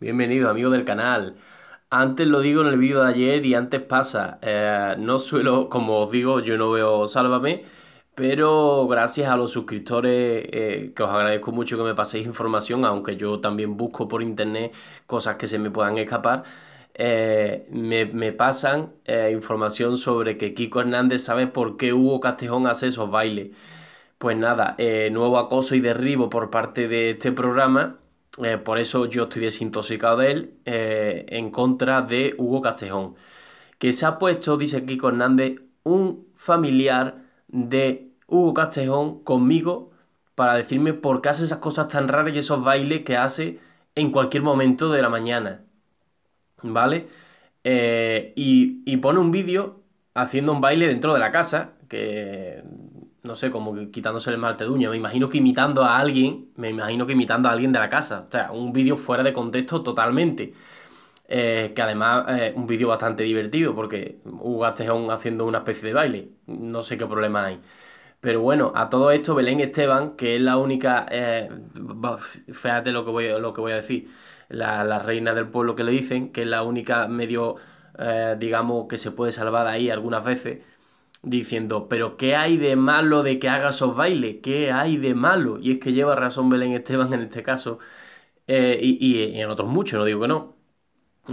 Bienvenido, amigo del canal. Antes lo digo en el vídeo de ayer y antes pasa. No suelo, como os digo, yo no veo Sálvame, pero gracias a los suscriptores, que os agradezco mucho que me paséis información, aunque yo también busco por internet cosas que se me puedan escapar. Me pasan información sobre que Kiko Hernández sabe por qué Hugo Castejón hace esos bailes. Pues nada, nuevo acoso y derribo por parte de este programa, por eso yo estoy desintoxicado de él, en contra de Hugo Castejón, que se ha puesto, dice Kiko Hernández, un familiar de Hugo Castejón conmigo para decirme por qué hace esas cosas tan raras y esos bailes que hace en cualquier momento de la mañana. ¿Vale? Y pone un vídeo haciendo un baile dentro de la casa, que no sé, como que quitándose el esmalte de uña. Me imagino que imitando a alguien, de la casa. O sea, un vídeo fuera de contexto totalmente. Que además es un vídeo bastante divertido, porque Hugo Castejón haciendo una especie de baile. No sé qué problema hay. Pero bueno, a todo esto, Belén Esteban, que es la única... fíjate lo que voy a decir. La reina del pueblo, que le dicen, que es la única medio, digamos, que se puede salvar de ahí algunas veces, diciendo, pero ¿qué hay de malo de que haga esos bailes? ¿Qué hay de malo? Y es que lleva razón Belén Esteban en este caso, y en otros muchos, no digo que no,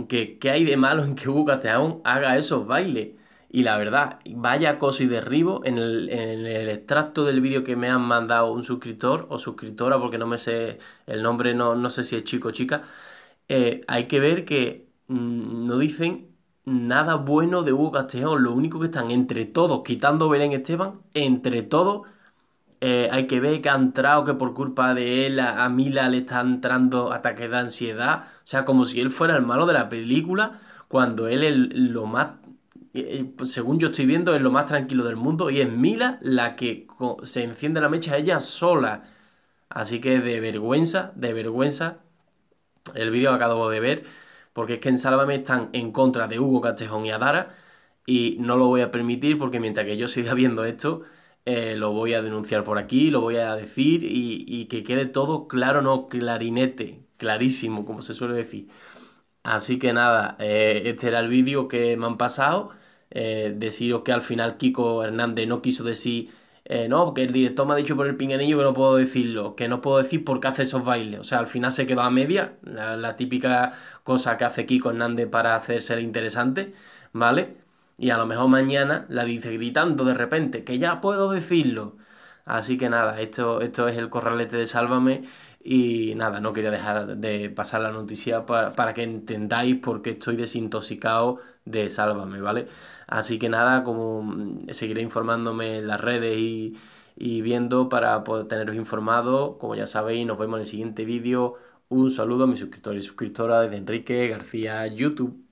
que ¿qué hay de malo en que Hugo Castejón haga esos bailes? Y la verdad, vaya acoso y derribo. En el extracto del vídeo que me han mandado un suscriptor o suscriptora, porque no me sé el nombre, no sé si es chico o chica, hay que ver que no dicen nada bueno de Hugo Castejón. Lo único que están entre todos, quitando Belén Esteban, entre todos, hay que ver que ha entrado, que por culpa de él a Mila le está entrando ataques de ansiedad. O sea, como si él fuera el malo de la película, cuando él es lo más... según yo estoy viendo, es lo más tranquilo del mundo, y es Mila la que se enciende la mecha ella sola. Así que de vergüenza, el vídeo que acabo de ver, porque es que en Sálvame están en contra de Hugo Castejón y Adara, y no lo voy a permitir, porque mientras que yo siga viendo esto, lo voy a denunciar por aquí, lo voy a decir, y que quede todo claro, no clarinete, clarísimo, como se suele decir. Así que nada, este era el vídeo que me han pasado. Deciros que al final Kiko Hernández no quiso decir, no, que el director me ha dicho por el pinganillo que no puedo decirlo, que no puedo decir por qué hace esos bailes. O sea, al final se quedó a media, la típica cosa que hace Kiko Hernández para hacerse interesante, ¿vale? Y a lo mejor mañana la dice gritando de repente, que ya puedo decirlo. Así que nada, esto es el corralete de Sálvame. Y nada, no quería dejar de pasar la noticia para que entendáis por qué estoy desintoxicado de Sálvame, ¿vale? Así que nada, como seguiré informándome en las redes y viendo para poder teneros informados. Como ya sabéis, nos vemos en el siguiente vídeo. Un saludo a mis suscriptores y suscriptoras desde Enrique García, YouTube.